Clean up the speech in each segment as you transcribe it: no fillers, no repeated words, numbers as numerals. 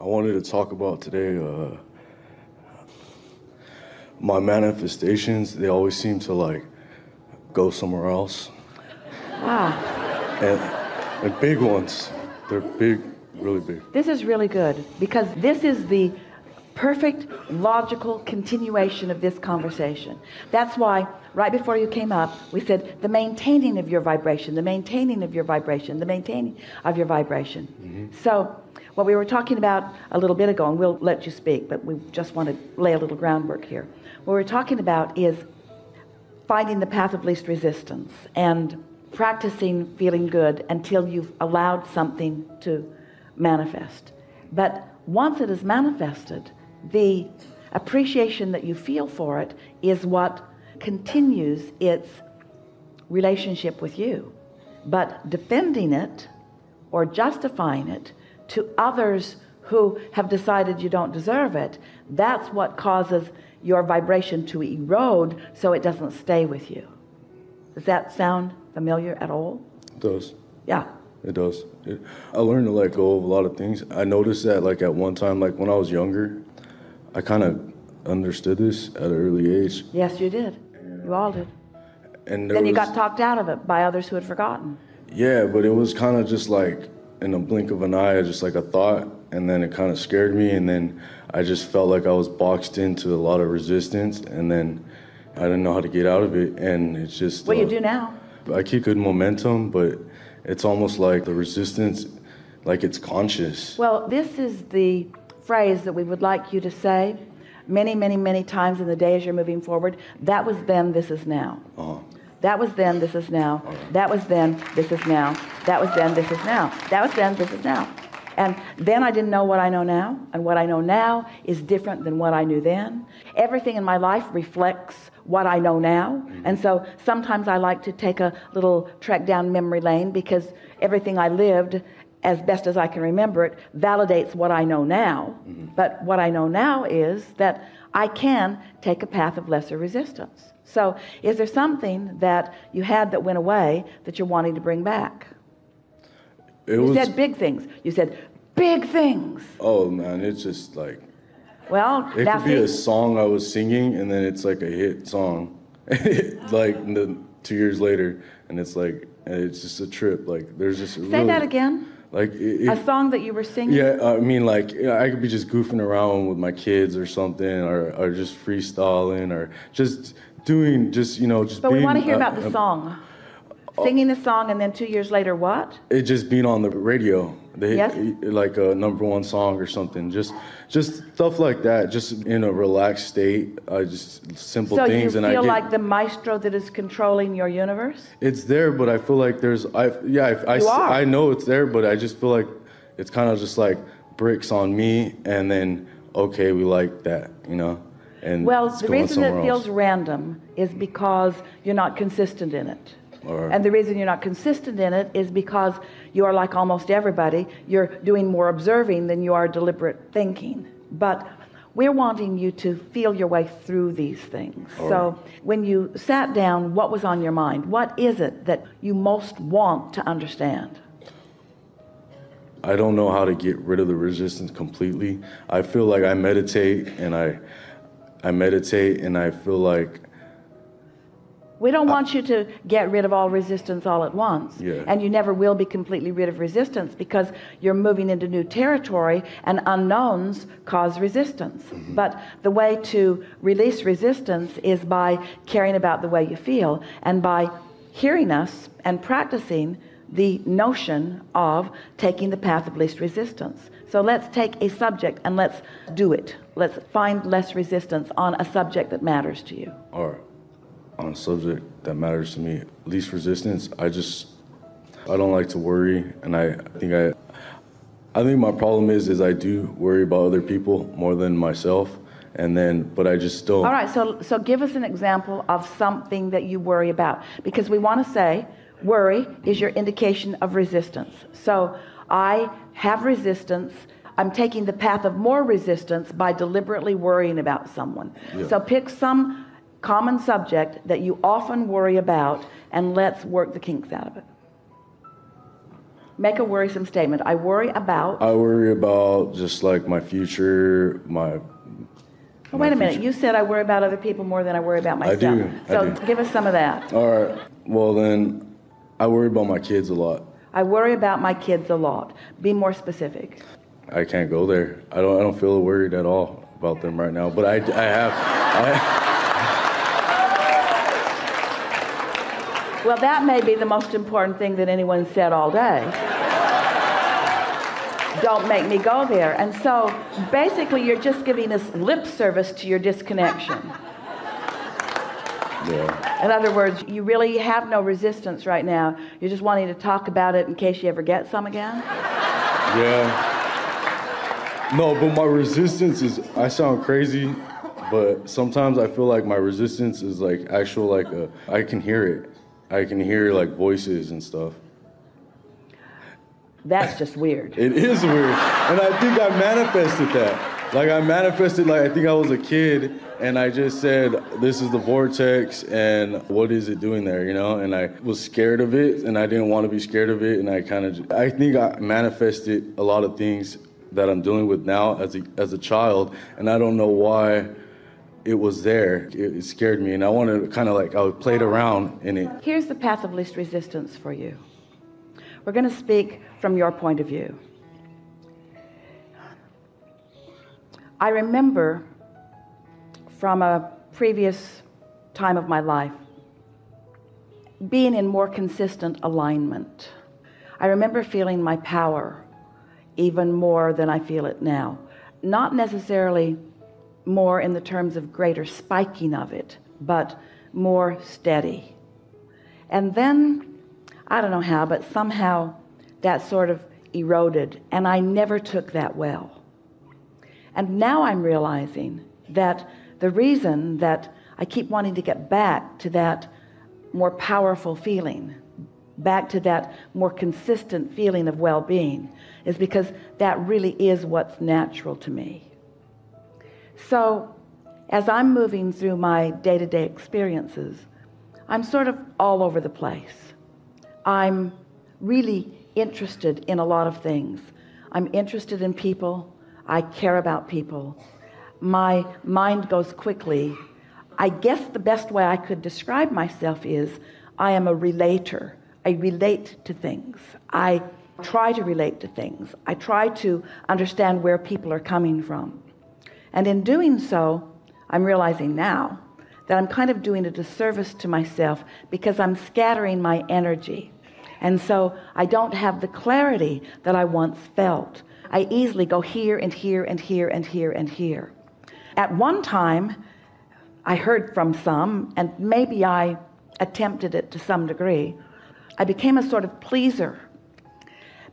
I wanted to talk about today, my manifestations, they always seem to like go somewhere else. Wow. And big ones, they're big, really big. This is really good because this is the perfect logical continuation of this conversation. That's why right before you came up, we said the maintaining of your vibration, the maintaining of your vibration, the maintaining of your vibration. Mm-hmm. So what we were talking about a little bit ago, and we'll let you speak, but we just want to lay a little groundwork here. What we're talking about is finding the path of least resistance and practicing feeling good until you've allowed something to manifest. But once it is manifested, the appreciation that you feel for it is what continues its relationship with you. But defending it or justifying it to others who have decided you don't deserve it, that's what causes your vibration to erode so it doesn't stay with you. Does that sound familiar at all? It does. Yeah. It does. I learned to let go of a lot of things. I noticed that like at one time, like when I was younger, I kind of understood this at an early age. Yes, you did. You all did. And then you got talked out of it by others who had forgotten. Yeah, but it was kind of just like in a blink of an eye, just like a thought, and then it kind of scared me, and then I just felt like I was boxed into a lot of resistance, and then I didn't know how to get out of it, and it's just... Well, you do now. I keep good momentum, but it's almost like the resistance, like it's conscious. Well, this is the phrase that we would like you to say many, many, many times in the day as you're moving forward. That was then, this is now. Uh-huh. That was then, this is now. Uh-huh. That was then, this is now. That was then, this is now. That was then, this is now. And then I didn't know what I know now. And what I know now is different than what I knew then. Everything in my life reflects what I know now. And so sometimes I like to take a little trek down memory lane because everything I lived, as best as I can remember it, validates what I know now. But what I know now is that I can take a path of lesser resistance. So is there something that you had that went away that you're wanting to bring back? You said big things. You said big things. Oh, man, it's just like... Well, it could be a song I was singing, and then it's like a hit song, like 2 years later, and it's like, it's just a trip. Like, there's just a... Say that again? Like... A song that you were singing? Yeah, I mean, like, I could be just goofing around with my kids or something, or just freestyling, or just doing, just, you know, just being... But we want to hear about the song. Singing the song, and then 2 years later, what? It just being on the radio. They yes. Like a #1 song or something. Just stuff like that. Just in a relaxed state. Just simple things. So you feel like the maestro that is controlling your universe? It's there, but I feel like there's... I know it's there, but I just feel like it's kind of just like bricks on me, and then, okay, we like that, you know? And well, the reason it feels random is because you're not consistent in it. And the reason you're not consistent in it is because you are like almost everybody. You're doing more observing than you are deliberate thinking. But we're wanting you to feel your way through these things. So when you sat down, what was on your mind? What is it that you most want to understand? I don't know how to get rid of the resistance completely. I feel like I meditate, and I meditate, and I feel like... We don't want you to get rid of all resistance all at once. Yeah. And you never will be completely rid of resistance because you're moving into new territory, and unknowns cause resistance. But the way to release resistance is by caring about the way you feel and by hearing us and practicing the notion of taking the path of least resistance. So let's take a subject and let's do it. Let's find less resistance on a subject that matters to you. All right. On a subject that matters to me, least resistance, I don't like to worry, and I think my problem is I do worry about other people more than myself, and then, but I just don't. All right, so give us an example of something that you worry about, because we want to say worry is your indication of resistance. So I have resistance. I'm taking the path of more resistance by deliberately worrying about someone. Yeah. So pick some common subject that you often worry about, and let's work the kinks out of it. Make a worrisome statement. I worry about... I worry about just like my future, my... Well, wait a minute. You said I worry about other people more than I worry about myself. I do. So give us some of that. All right. Well, then, I worry about my kids a lot. I worry about my kids a lot. Be more specific. I can't go there. I don't feel worried at all about them right now. But I have. Well, that may be the most important thing that anyone said all day. Don't make me go there. And so basically you're just giving us lip service to your disconnection. Yeah. In other words, you really have no resistance right now. You're just wanting to talk about it in case you ever get some again. Yeah. No, but my resistance is, I sound crazy, but sometimes I feel like my resistance is like actual, like I can hear it. I can hear like voices and stuff. That's just weird. It is weird. And I think I manifested that. Like I manifested, like I think I was a kid and I just said, this is the vortex and what is it doing there, you know? And I was scared of it and I didn't want to be scared of it. And I kind of, I think I manifested a lot of things that I'm dealing with now as a child. And I don't know why it was there. It scared me. And I wanted to kind of like, I played around in it. Here's the path of least resistance for you. We're going to speak from your point of view. I remember from a previous time of my life being in more consistent alignment. I remember feeling my power even more than I feel it now. Not necessarily more in the terms of greater spiking of it, but more steady. And then I don't know how, but somehow that sort of eroded, and I never took that well. And now I'm realizing that the reason that I keep wanting to get back to that more powerful feeling, back to that more consistent feeling of well-being, is because that really is what's natural to me. So as I'm moving through my day-to-day experiences, I'm sort of all over the place. I'm really interested in a lot of things. I'm interested in people. I care about people. My mind goes quickly. I guess the best way I could describe myself is I am a relater. I relate to things. I try to relate to things. I try to understand where people are coming from. And in doing so, I'm realizing now that I'm kind of doing a disservice to myself because I'm scattering my energy. And so I don't have the clarity that I once felt. I easily go here and here and here and here and here. At one time, I heard from some, and maybe I attempted it to some degree. I became a sort of pleaser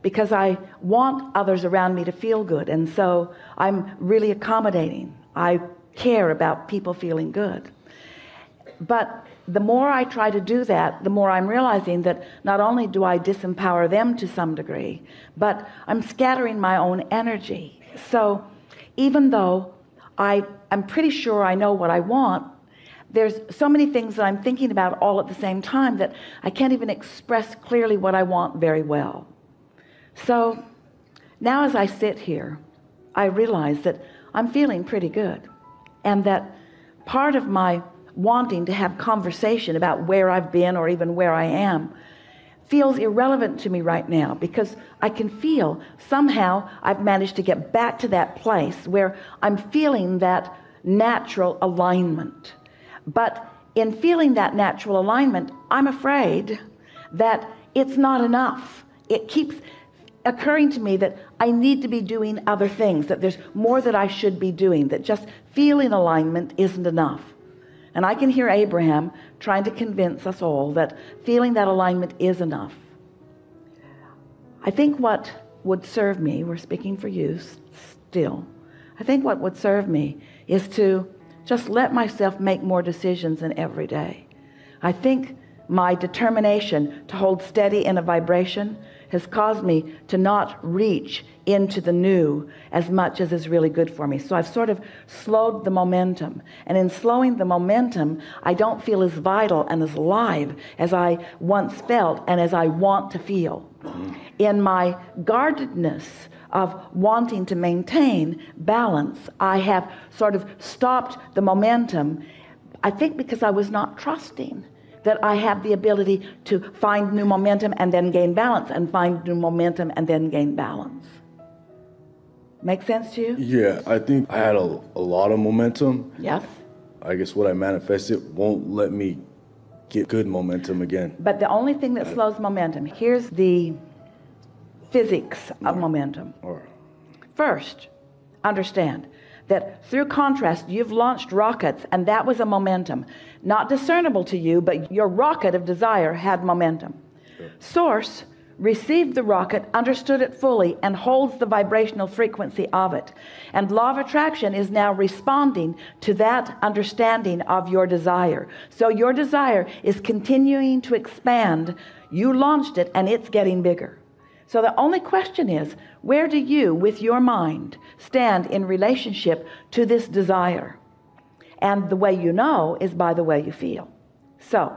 because I want others around me to feel good. And so I'm really accommodating. I care about people feeling good. But the more I try to do that, the more I'm realizing that not only do I disempower them to some degree, but I'm scattering my own energy. So even though I'm pretty sure I know what I want, there's so many things that I'm thinking about all at the same time that I can't even express clearly what I want very well. So now as I sit here, I realize that I'm feeling pretty good, and that part of my wanting to have conversation about where I've been or even where I am feels irrelevant to me right now, because I can feel somehow I've managed to get back to that place where I'm feeling that natural alignment. But in feeling that natural alignment, I'm afraid that it's not enough. It keeps occurring to me that I need to be doing other things, that there's more that I should be doing, that just feeling alignment isn't enough. And I can hear Abraham trying to convince us all that feeling that alignment is enough. I think what would serve me, we're speaking for you still, I think what would serve me is to just let myself make more decisions in every day. I think my determination to hold steady in a vibration has caused me to not reach into the new as much as is really good for me. So I've sort of slowed the momentum. And in slowing the momentum, I don't feel as vital and as alive as I once felt and as I want to feel. In my guardedness of wanting to maintain balance, I have sort of stopped the momentum, I think because I was not trusting that I have the ability to find new momentum and then gain balance, and find new momentum and then gain balance. Make sense to you? Yeah, I think I had a lot of momentum. Yes. I guess what I manifested won't let me get good momentum again. But the only thing that slows momentum, here's the physics of momentum. First, understand that through contrast, you've launched rockets, and that was a momentum. Not discernible to you, but your rocket of desire had momentum. Sure. Source received the rocket, understood it fully, and holds the vibrational frequency of it. And law of attraction is now responding to that understanding of your desire. So your desire is continuing to expand. You launched it, and it's getting bigger. So the only question is, where do you, with your mind, stand in relationship to this desire? And the way you know is by the way you feel. So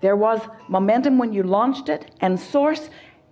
there was momentum when you launched it, and source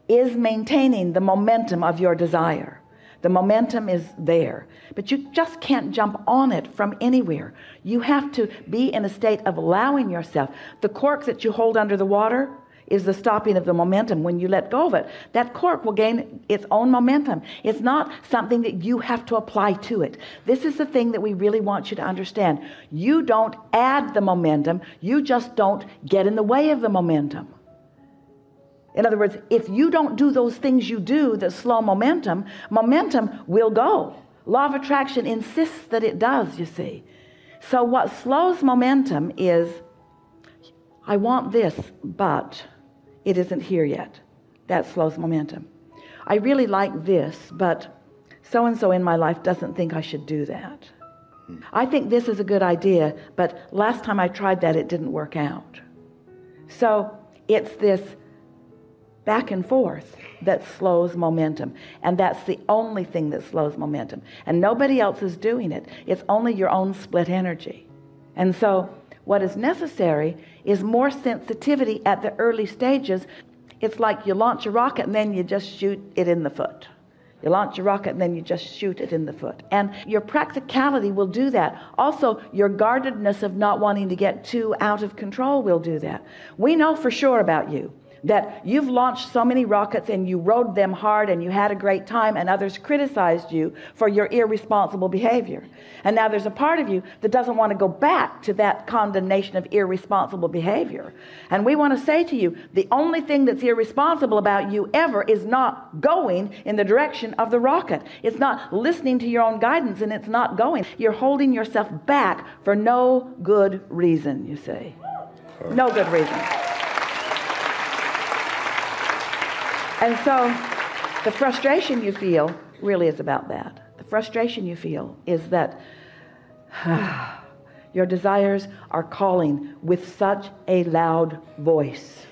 is maintaining the momentum of your desire. The momentum is there, but you just can't jump on it from anywhere. You have to be in a state of allowing yourself. The cork that you hold under the water is the stopping of the momentum. When you let go of it, that cork will gain its own momentum. It's not something that you have to apply to it. This is the thing that we really want you to understand. You don't add the momentum, you just don't get in the way of the momentum. In other words, if you don't do those things you do that slow momentum, momentum will go. Law of attraction insists that it does, you see. So what slows momentum is, I want this, but it isn't here yet. That slows momentum. I really like this, but so-and-so in my life doesn't think I should do that. I think this is a good idea, but last time I tried that, it didn't work out. So it's this back and forth that slows momentum, and that's the only thing that slows momentum. And nobody else is doing it. It's only your own split energy. And so what is necessary is more sensitivity at the early stages. It's like you launch a rocket and then you just shoot it in the foot. You launch a rocket and then you just shoot it in the foot. And your practicality will do that. Also, your guardedness of not wanting to get too out of control will do that. We know for sure about you that you've launched so many rockets and you rode them hard and you had a great time, and others criticized you for your irresponsible behavior. And now there's a part of you that doesn't want to go back to that condemnation of irresponsible behavior. And we want to say to you, the only thing that's irresponsible about you ever is not going in the direction of the rocket. It's not listening to your own guidance, and it's not going. You're holding yourself back for no good reason, you see. No good reason. And so the frustration you feel really is about that. The frustration you feel is that your desires are calling with such a loud voice.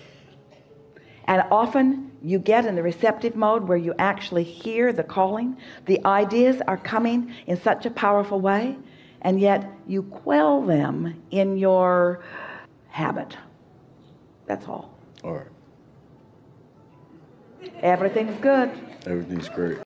And often you get in the receptive mode where you actually hear the calling. The ideas are coming in such a powerful way, and yet you quell them in your habit. That's all. All right. Everything's good. Everything's great.